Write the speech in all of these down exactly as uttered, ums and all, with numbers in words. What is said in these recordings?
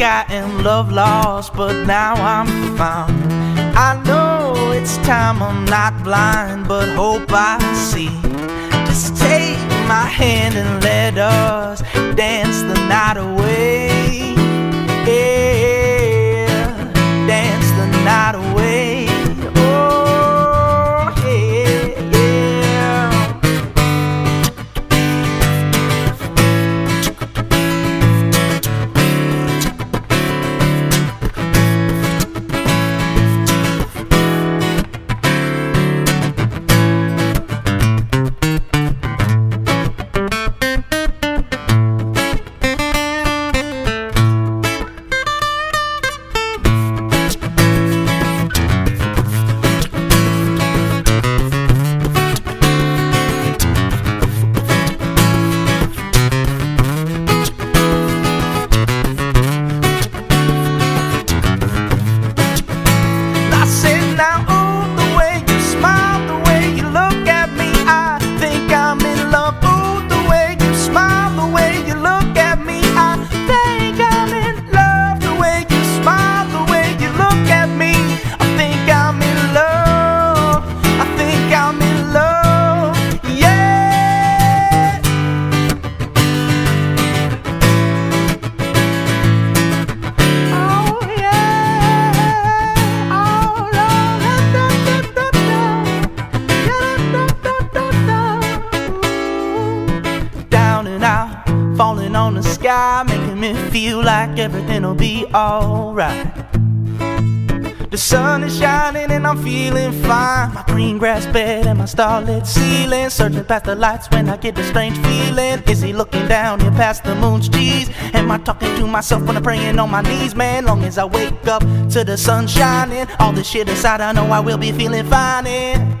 got in love lost, but now I'm found. I know it's time I'm not blind, but hope I see. Just take my hand and let us dance the night away. Falling on the sky, making me feel like everything'll be alright. The sun is shining and I'm feeling fine. My green grass bed and my starlit ceiling. Searching past the lights when I get this strange feeling. Is he looking down here past the moon's cheese? Am I talking to myself when I'm praying on my knees? Man, long as I wake up to the sun shining, all this shit aside, I know I will be feeling fine. And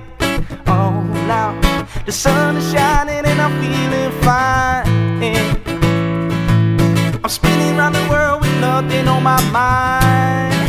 oh, now the sun is shining and I'm feeling fine. And I'm spinning around the world with nothing on my mind.